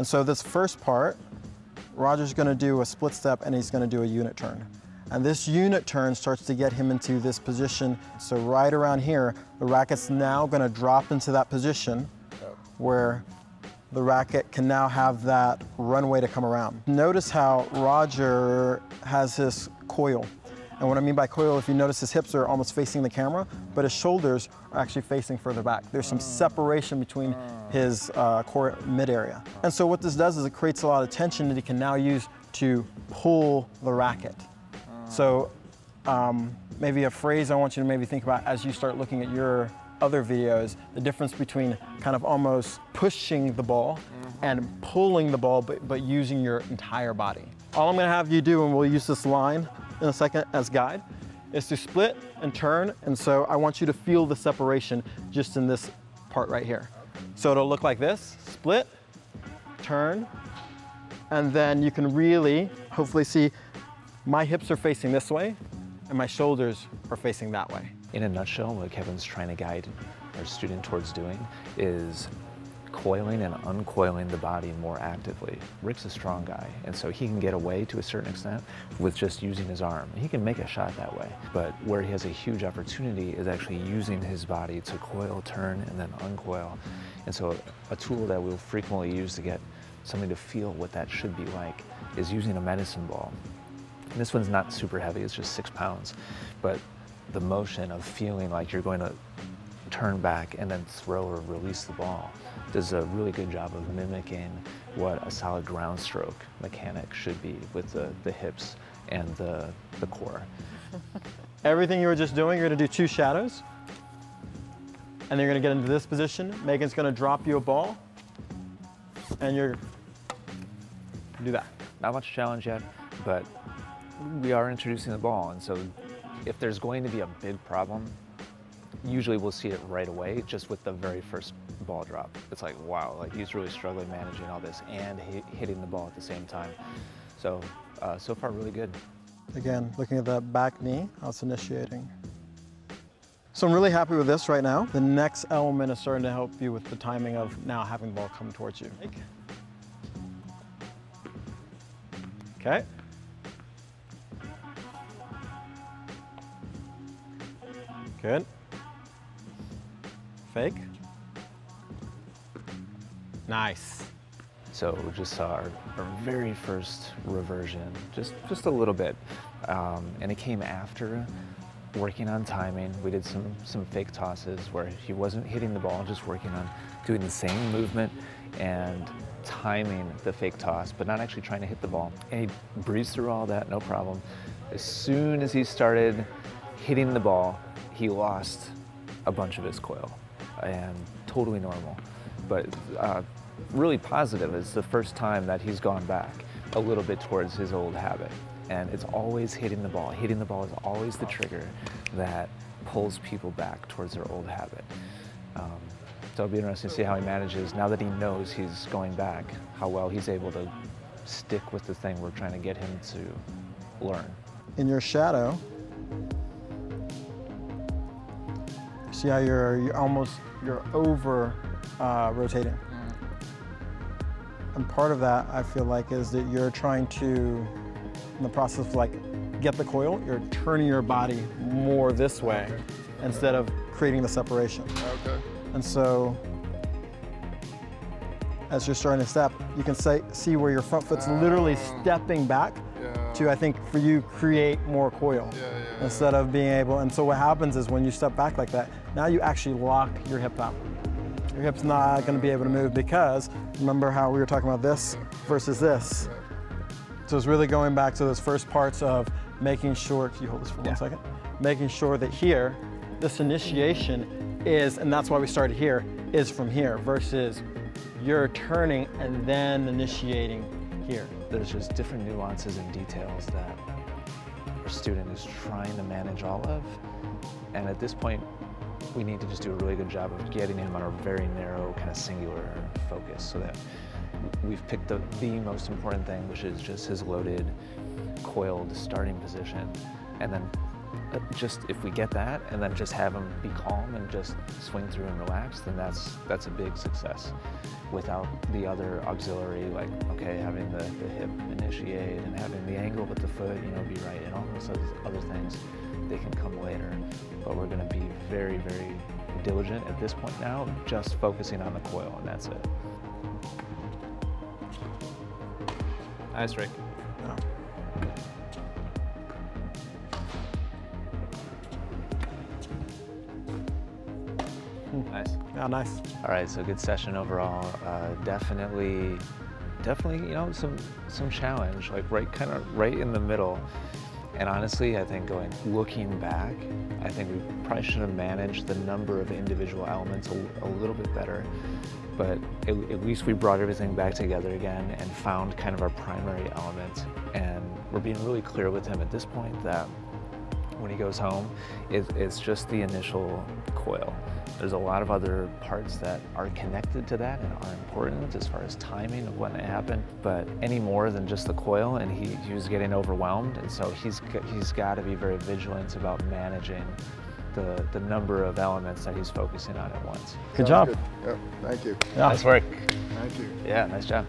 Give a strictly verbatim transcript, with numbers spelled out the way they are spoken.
And so this first part, Roger's gonna do a split step and he's gonna do a unit turn. And this unit turn starts to get him into this position. So right around here, the racket's now gonna drop into that position where the racket can now have that runway to come around. Notice how Roger has his coil. And what I mean by coil, if you notice, his hips are almost facing the camera, but his shoulders are actually facing further back. There's some separation between his uh, core mid area. And so what this does is it creates a lot of tension that he can now use to pull the racket. So um, maybe a phrase I want you to maybe think about as you start looking at your other videos, the difference between kind of almost pushing the ball mm-hmm. and pulling the ball, but, but using your entire body. All I'm gonna have you do, and we'll use this line in a second as guide, is to split and turn. And so I want you to feel the separation just in this part right here. So it'll look like this: split, turn, and then you can really hopefully see my hips are facing this way and my shoulders are facing that way. In a nutshell, what Kevin's trying to guide our student towards doing is coiling and uncoiling the body more actively. Rick's a strong guy, and so he can get away to a certain extent with just using his arm. He can make a shot that way, but where he has a huge opportunity is actually using his body to coil, turn, and then uncoil. And so a tool that we'll frequently use to get something to feel what that should be like is using a medicine ball. And this one's not super heavy, it's just six pounds, but the motion of feeling like you're going to turn back and then throw or release the ball does a really good job of mimicking what a solid ground stroke mechanic should be with the, the hips and the, the core. Everything you were just doing, you're gonna do two shadows, and then you're gonna get into this position. Megan's gonna drop you a ball, and you're gonna do that. Not much challenge yet, but we are introducing the ball, and so if there's going to be a big problem, usually we'll see it right away just with the very first ball drop. It's like, wow, like he's really struggling managing all this and hitting the ball at the same time. So, uh, so far really good. Again, looking at the back knee, how it's initiating. So I'm really happy with this right now. The next element is starting to help you with the timing of now having the ball come towards you. Okay. Good. Fake. Nice. So we just saw our, our very first reversion, just, just a little bit. Um, and it came after working on timing. We did some, some fake tosses where he wasn't hitting the ball, just working on doing the same movement and timing the fake toss, but not actually trying to hit the ball. And he breezed through all that, no problem. As soon as he started hitting the ball, he lost a bunch of his coil, and totally normal. But uh, really positive, it's the first time that he's gone back a little bit towards his old habit. And it's always hitting the ball. Hitting the ball is always the trigger that pulls people back towards their old habit. Um, so it'll be interesting to see how he manages, now that he knows he's going back, how well he's able to stick with the thing we're trying to get him to learn. In your shadow, see how you're, you're almost, you're over uh, rotating. And part of that, I feel like, is that you're trying to, in the process of like, get the coil, you're turning your body more this way okay. instead of creating the separation. Okay. And so, as you're starting to step, you can say, see where your front foot's uh, literally stepping back yeah. to, I think, for you, create more coil. Yeah, yeah. Instead of being able, and so what happens is when you step back like that, now you actually lock your hip out. Your hip's not gonna be able to move because, remember how we were talking about this versus this. So it's really going back to those first parts of making sure, can you hold this for one yeah. second? Making sure that here, this initiation is, and that's why we started here, is from here versus you're turning and then initiating here. There's just different nuances and details that student is trying to manage all of, and at this point we need to just do a really good job of getting him on a very narrow kind of singular focus so that we've picked the, the most important thing, which is just his loaded, coiled starting position, and then just if we get that and then just have them be calm and just swing through and relax, then that's that's a big success. Without the other auxiliary, like, okay, having the, the hip initiate and having the angle with the foot, you know, be right, and all those other things, they can come later. But we're going to be very, very diligent at this point now, just focusing on the coil, and that's it. Nice, Rick. Oh. Nice. Oh, nice. All right, so good session overall. Uh, definitely, definitely, you know, some some challenge, like right, kind of right in the middle. And honestly, I think going looking back, I think we probably should have managed the number of individual elements a, a little bit better. But at, at least we brought everything back together again and found kind of our primary element. And we're being really clear with him at this point that when he goes home, it, it's just the initial coil. There's a lot of other parts that are connected to that and are important as far as timing of when it happened, but any more than just the coil, and he, he was getting overwhelmed, and so he's, he's got to be very vigilant about managing the, the number of elements that he's focusing on at once. Good Sounds job. Good. Yep, thank you. Yeah, nice work. Thank you. Yeah, nice job.